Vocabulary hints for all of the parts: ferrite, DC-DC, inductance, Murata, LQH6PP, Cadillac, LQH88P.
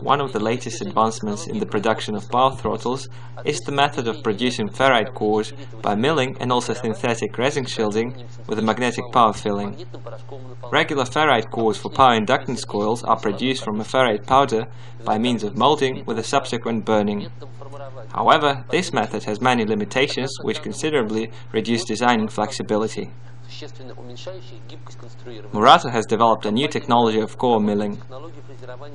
One of the latest advancements in the production of power throttles is the method of producing ferrite cores by milling and also synthetic resin shielding with a magnetic power filling. Regular ferrite cores for power inductance coils are produced from a ferrite powder by means of molding with a subsequent burning. However, this method has many limitations which considerably reduce designing flexibility. Murata has developed a new technology of core milling.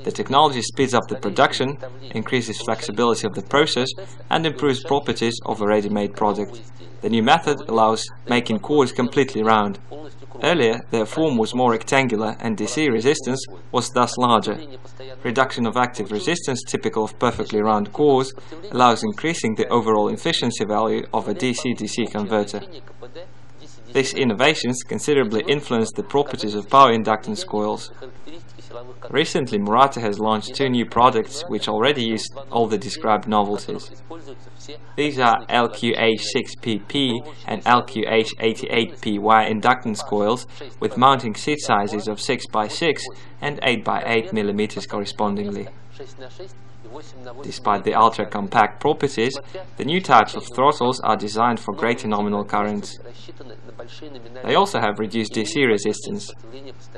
The technology speeds up the production, increases flexibility of the process, and improves properties of a ready-made product. The new method allows making cores completely round. Earlier, their form was more rectangular and DC resistance was thus larger. Reduction of active resistance typical of perfectly round cores allows increasing the overall efficiency value of a DC-DC converter. These innovations considerably influenced the properties of power inductance coils. Recently, Murata has launched two new products which already use all the described novelties. These are LQH6PP and LQH88P wire inductance coils with mounting seat sizes of 6x6 and 8x8 mm correspondingly. Despite the ultra-compact properties, the new types of throttles are designed for greater nominal currents. They also have reduced DC resistance.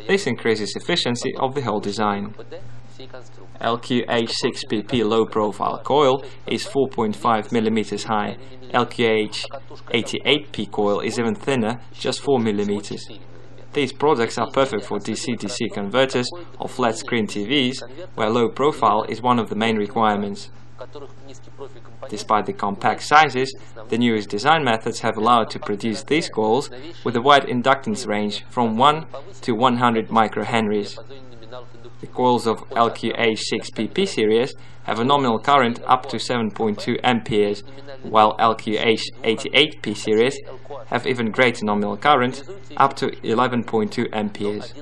This increases efficiency of the whole design. LQH6PP low-profile coil is 4.5 mm high. LQH88P coil is even thinner, just 4 mm. These products are perfect for DC-DC converters or flat-screen TVs, where low profile is one of the main requirements. Despite the compact sizes, the newest design methods have allowed to produce these coils with a wide inductance range from 1 to 100 microhenries. The coils of LQH6PP series have a nominal current up to 7.2 amperes, while LQH88P series have even greater nominal current up to 11.2 amperes.